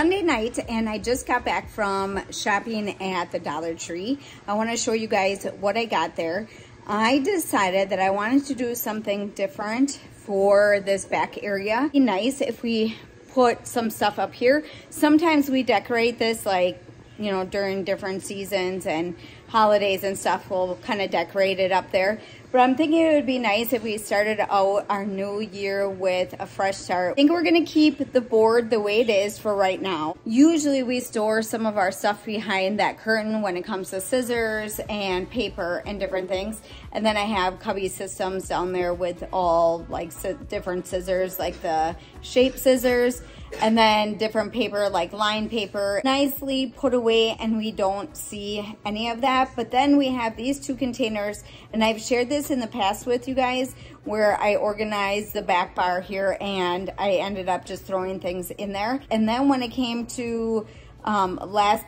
Sunday night and I just got back from shopping at the Dollar Tree. I want to show you guys what I got there. I decided that I wanted to do something different for this back area. It'd be nice if we put some stuff up here. Sometimes we decorate this, like, you know, during different seasons and holidays and stuff, we'll kind of decorate it up there. But I'm thinking it would be nice if we started out our new year with a fresh start. I think we're gonna keep the board the way it is for right now. Usually we store some of our stuff behind that curtain when it comes to scissors and paper and different things. And then I have cubby systems down there with all like different scissors, like the shape scissors, and then different paper like lined paper, nicely put away, and we don't see any of that. But then we have these two containers, and I've shared this in the past with you guys where I organized the back bar here and I ended up just throwing things in there. And then when it came to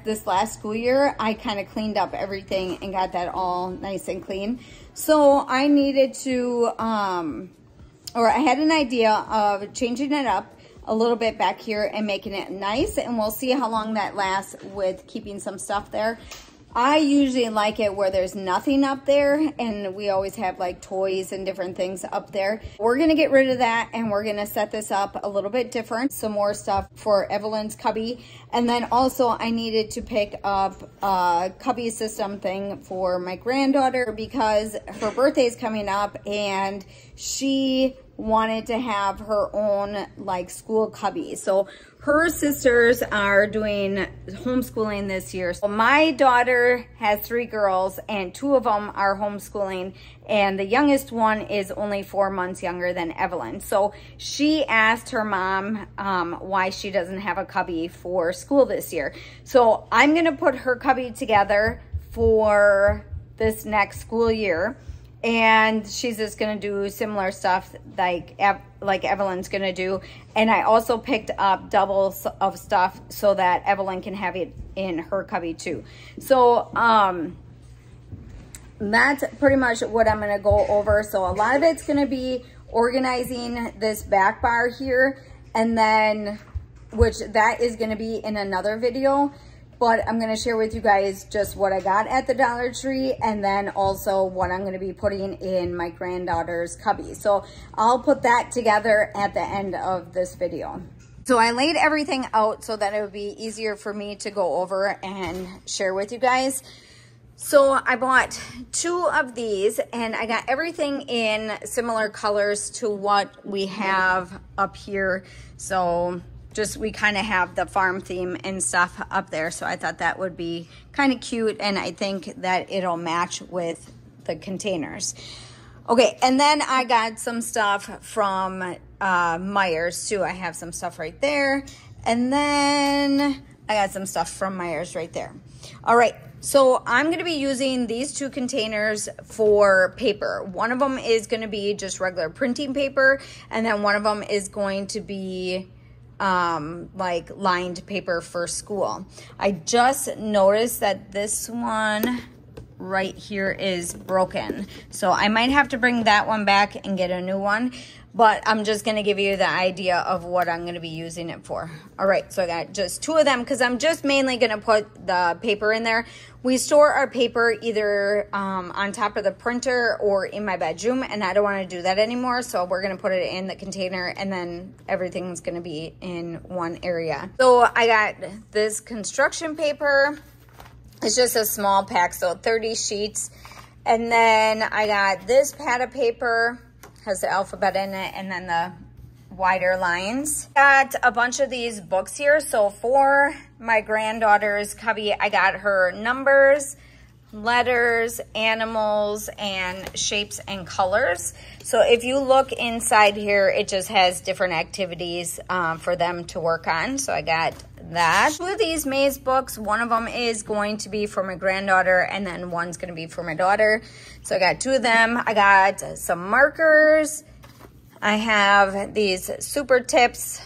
this last school year, I kind of cleaned up everything and got that all nice and clean. So I needed to I had an idea of changing it up a little bit back here and making it nice, and we'll see how long that lasts with keeping some stuff there. I usually like it where there's nothing up there, and we always have like toys and different things up there. We're gonna get rid of that and we're gonna set this up a little bit different. Some more stuff for Evelyn's cubby. And then also I needed to pick up a cubby system thing for my granddaughter because her birthday's coming up and she wanted to have her own like school cubby. So her sisters are doing homeschooling this year. So my daughter has three girls and two of them are homeschooling, and the youngest one is only 4 months younger than Evelyn. So she asked her mom why she doesn't have a cubby for school this year. So I'm gonna put her cubby together for this next school year. And she's just gonna do similar stuff like Evelyn's gonna do. And I also picked up doubles of stuff so that Evelyn can have it in her cubby too. So that's pretty much what I'm gonna go over. So a lot of it's gonna be organizing this back bar here, and then, which that is gonna be in another video. But I'm gonna share with you guys just what I got at the Dollar Tree, and then also what I'm gonna be putting in my granddaughter's cubby. So I'll put that together at the end of this video. So I laid everything out so that it would be easier for me to go over and share with you guys. So I bought two of these, and I got everything in similar colors to what we have up here. So just we kind of have the farm theme and stuff up there. So I thought that would be kind of cute, and I think that it'll match with the containers. Okay, and then I got some stuff from Myers too. I have some stuff right there. And then I got some stuff from Myers right there. All right, so I'm gonna be using these two containers for paper. One of them is gonna be just regular printing paper, and then one of them is going to be like lined paper for school. I just noticed that this one right here is broken. So I might have to bring that one back and get a new one, but I'm just gonna give you the idea of what I'm gonna be using it for. All right, so I got just two of them because I'm just mainly gonna put the paper in there. We store our paper either on top of the printer or in my bedroom, and I don't want to do that anymore, so we're going to put it in the container, and then everything's going to be in one area. So I got this construction paper. It's just a small pack, so 30 sheets. And then I got this pad of paper, has the alphabet in it, and then the wider lines. Got a bunch of these books here. So for my granddaughter's cubby, I got her numbers, letters, animals, and shapes and colors. So if you look inside here, it just has different activities for them to work on. So I got that. Two of these maze books, one of them is going to be for my granddaughter, and then one's going to be for my daughter. So I got two of them. I got some markers. I have these Super Tips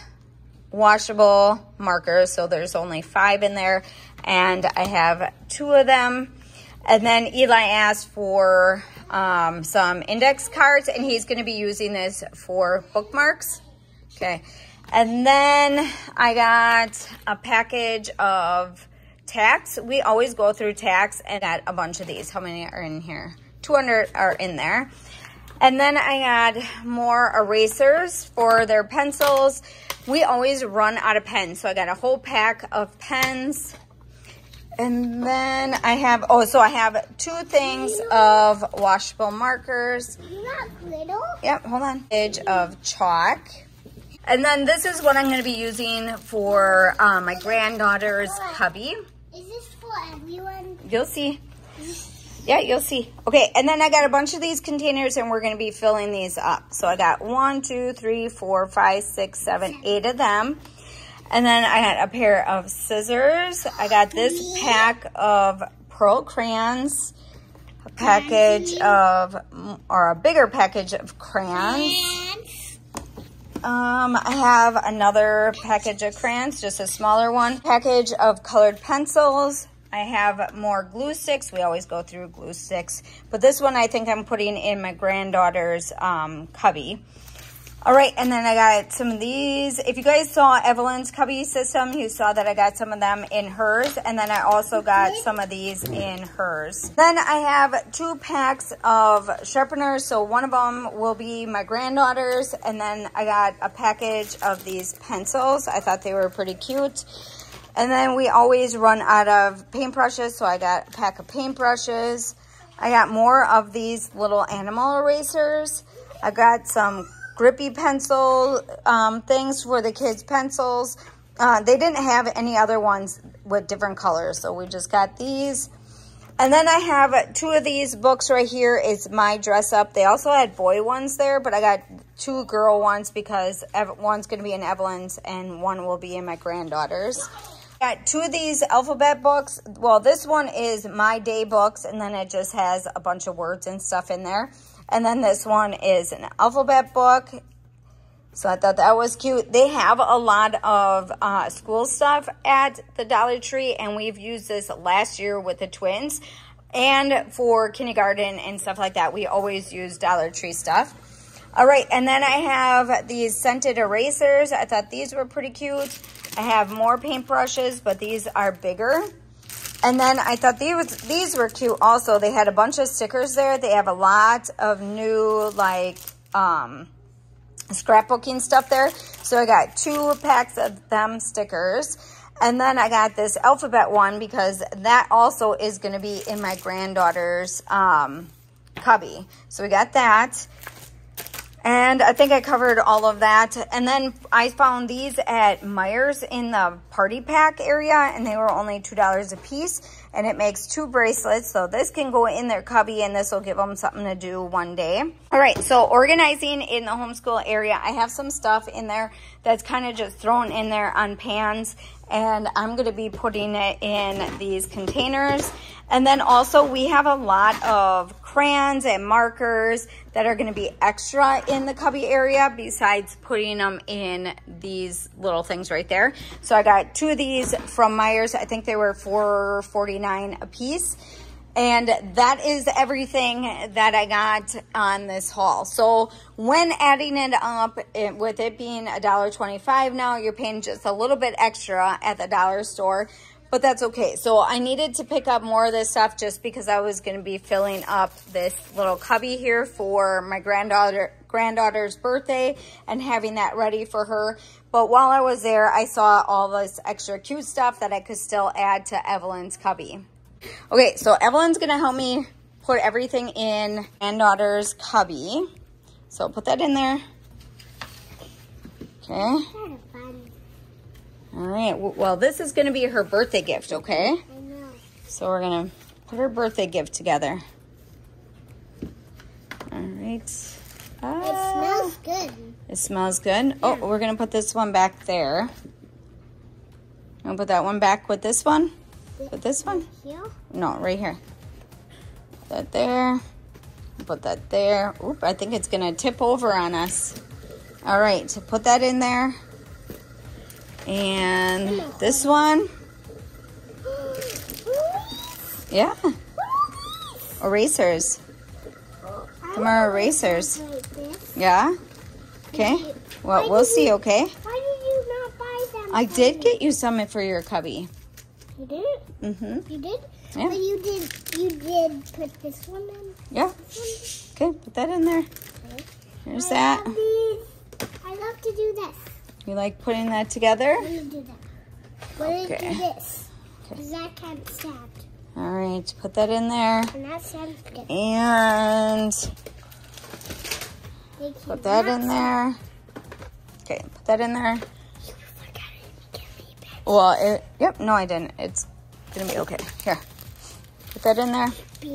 washable markers, so there's only 5 in there, and I have 2 of them. And then Eli asked for some index cards, and he's going to be using this for bookmarks. Okay. And then I got a package of tacks. We always go through tacks and got a bunch of these. How many are in here? 200 are in there. And then I got more erasers for their pencils. We always run out of pens. So I got a whole pack of pens. And then I have, oh, so I have two things of washable markers. Yep, hold on. Edge of chalk. And then this is what I'm going to be using for my granddaughter's hubby. Is this for everyone? You'll see. Yeah, you'll see. Okay, and then I got a bunch of these containers, and we're going to be filling these up. So I got 1, 2, 3, 4, 5, 6, 7, 8 of them. And then I had a pair of scissors. I got this pack of pearl crayons, a package of, or a bigger package of crayons. I have another package of crayons, just a smaller one. Package of colored pencils. I have more glue sticks. We always go through glue sticks. But this one I think I'm putting in my granddaughter's cubby. All right, and then I got some of these. If you guys saw Evelyn's cubby system, you saw that I got some of them in hers, and then I also got some of these in hers. Then I have two packs of sharpeners, so one of them will be my granddaughter's, and then I got a package of these pencils. I thought they were pretty cute. And then we always run out of paintbrushes, so I got a pack of paintbrushes. I got more of these little animal erasers. I got some grippy pencil things for the kids' pencils. They didn't have any other ones with different colors, so we just got these. And then I have two of these books right here. It's My Dress Up. They also had boy ones there, but I got two girl ones because one's going to be in Evelyn's and one will be in my granddaughter's. I got two of these alphabet books. Well, this one is My Day Books, and then it just has a bunch of words and stuff in there. And then this one is an alphabet book. So I thought that was cute. They have a lot of school stuff at the Dollar Tree, and we've used this last year with the twins. And for kindergarten and stuff like that, we always use Dollar Tree stuff. All right, and then I have these scented erasers. I thought these were pretty cute. I have more paintbrushes, but these are bigger. And then I thought these were cute also. They had a bunch of stickers there. They have a lot of new, like, scrapbooking stuff there. So I got two packs of them stickers. And then I got this alphabet one because that also is going to be in my granddaughter's cubby. So we got that. And I think I covered all of that. And then I found these at Meijer's in the party pack area, and they were only $2 a piece. And it makes two bracelets, so this can go in their cubby, and this will give them something to do one day. All right, so organizing in the homeschool area. I have some stuff in there that's kind of just thrown in there on pans, and I'm going to be putting it in these containers. And then also we have a lot of crayons and markers that are going to be extra in the cubby area besides putting them in these little things right there. So I got two of these from Meijer's. I think they were $4.49 a piece. And that is everything that I got on this haul. So when adding it up, with it being $1.25 now, you're paying just a little bit extra at the dollar store. But that's okay. So I needed to pick up more of this stuff just because I was going to be filling up this little cubby here for my granddaughter's birthday and having that ready for her. But while I was there, I saw all this extra cute stuff that I could still add to Evelyn's cubby. Okay, so Evelyn's going to help me put everything in granddaughter's cubby. So put that in there. Okay. All right, well, this is going to be her birthday gift, okay? I know. So we're going to put her birthday gift together. All right. It smells good. It smells good. Yeah. Oh, we're going to put this one back there. I'm going to put that one back with this one. With this one? Here? No, right here. Put that there. Put that there. Oop, I think it's going to tip over on us. All right, put that in there. And this one. Yeah. Erasers. Come on, erasers. Yeah. Okay. Well, we'll see, okay? Why did you not buy them? I did get you some for your cubby. You did? Mm-hmm. You did? Yeah. But you did put this one in? Yeah. This one. Okay, put that in there. Okay. Here's that. Love these. I love to do this. You like putting that together? Let me do that. Let me do this. Because that can't be stabbed. All right, put that in there. And that sounds good. And put that in there. Okay, put that in there. You forgot it. Well, yep, no, I didn't. It's going to be okay. Here, put that in there. Put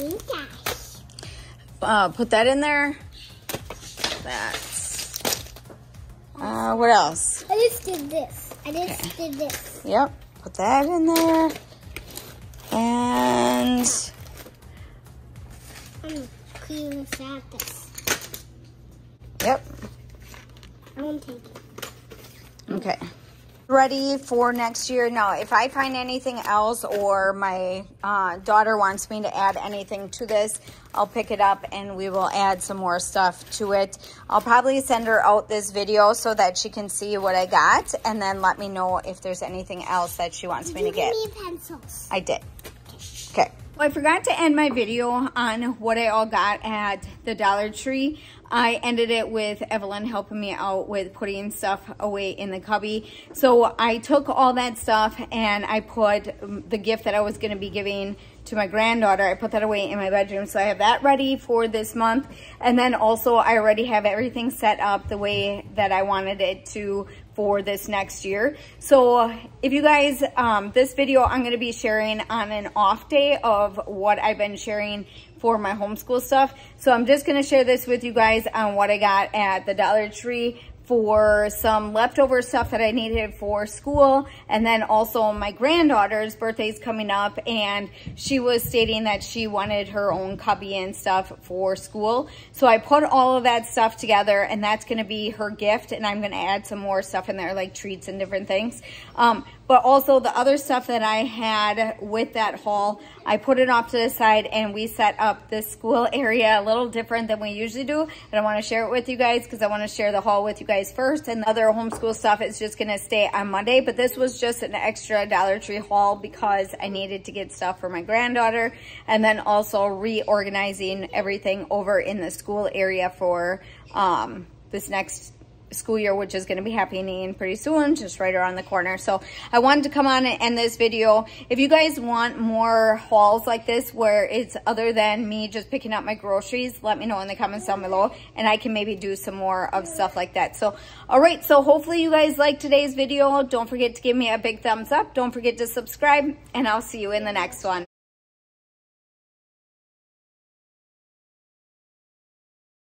that in there. That's, what else? I just did this. I just did this. Yep, put that in there. And I'm clean without this. Yep. I won't take it. Okay. Ready for next year? No, if I find anything else or my daughter wants me to add anything to this, I'll pick it up and we will add some more stuff to it. I'll probably send her out this video so that she can see what I got and then let me know if there's anything else that she wants me to get. Did you give me pencils? I did. Okay. Well, I forgot to end my video on what I all got at the Dollar Tree. I ended it with Evelyn helping me out with putting stuff away in the cubby. So I took all that stuff and I put the gift that I was going to be giving to my granddaughter. I put that away in my bedroom. So I have that ready for this month. And then also I already have everything set up the way that I wanted it to for this next year. So if you guys, this video I'm going to be sharing on an off day of what I've been sharing for my homeschool stuff. So I'm just gonna share this with you guys on what I got at the Dollar Tree for some leftover stuff that I needed for school. And then also my granddaughter's birthday's coming up and she was stating that she wanted her own cubby and stuff for school. So I put all of that stuff together and that's gonna be her gift. And I'm gonna add some more stuff in there like treats and different things. But also the other stuff that I had with that haul, I put it off to the side and we set up this school area a little different than we usually do. And I want to share it with you guys because I want to share the haul with you guys first. And the other homeschool stuff is just going to stay on Monday. But this was just an extra Dollar Tree haul because I needed to get stuff for my granddaughter. And then also reorganizing everything over in the school area for this next school year, which is going to be happening pretty soon, just right around the corner. So I wanted to come on and end this video. If you guys want more hauls like this where it's other than me just picking up my groceries, let me know in the comments down below and I can maybe do some more of stuff like that. So all right, so hopefully you guys liked today's video. Don't forget to give me a big thumbs up. Don't forget to subscribe and I'll see you in the next one.